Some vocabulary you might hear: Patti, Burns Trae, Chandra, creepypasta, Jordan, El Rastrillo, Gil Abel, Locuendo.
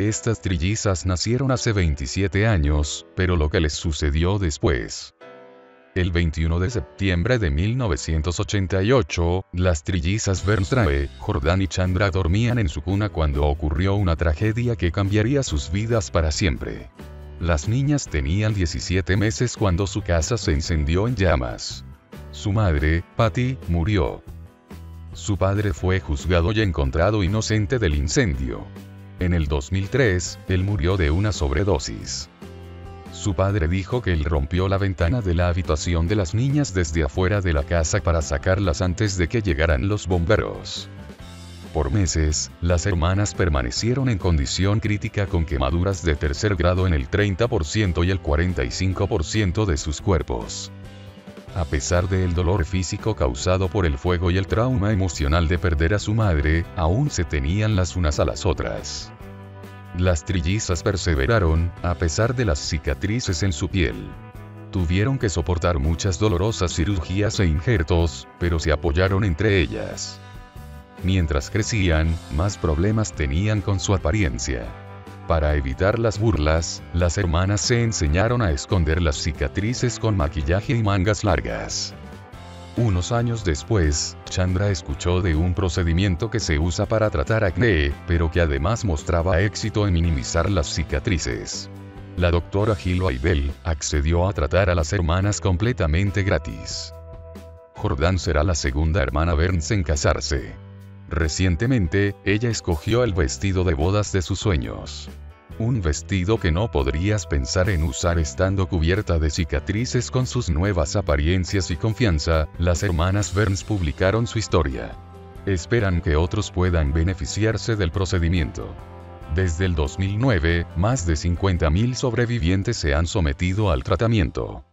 Estas trillizas nacieron hace 27 años, pero lo que les sucedió después. El 21 de septiembre de 1988, las trillizas Burns Trae, Jordan y Chandra dormían en su cuna cuando ocurrió una tragedia que cambiaría sus vidas para siempre. Las niñas tenían 17 meses cuando su casa se encendió en llamas. Su madre, Patti, murió. Su padre fue juzgado y encontrado inocente del incendio. En el 2003, él murió de una sobredosis. Su padre dijo que él rompió la ventana de la habitación de las niñas desde afuera de la casa para sacarlas antes de que llegaran los bomberos. Por meses, las hermanas permanecieron en condición crítica con quemaduras de tercer grado en el 30% y el 45% de sus cuerpos. A pesar del dolor físico causado por el fuego y el trauma emocional de perder a su madre, aún se tenían las unas a las otras. Las trillizas perseveraron, a pesar de las cicatrices en su piel. Tuvieron que soportar muchas dolorosas cirugías e injertos, pero se apoyaron entre ellas. Mientras crecían, más problemas tenían con su apariencia. Para evitar las burlas, las hermanas se enseñaron a esconder las cicatrices con maquillaje y mangas largas. Unos años después, Chandra escuchó de un procedimiento que se usa para tratar acné, pero que además mostraba éxito en minimizar las cicatrices. La doctora Gil Abel accedió a tratar a las hermanas completamente gratis. Jordan será la segunda hermana Burns en casarse. Recientemente, ella escogió el vestido de bodas de sus sueños. Un vestido que no podrías pensar en usar estando cubierta de cicatrices. Con sus nuevas apariencias y confianza, las hermanas Burns publicaron su historia. Esperan que otros puedan beneficiarse del procedimiento. Desde el 2009, más de 50.000 sobrevivientes se han sometido al tratamiento.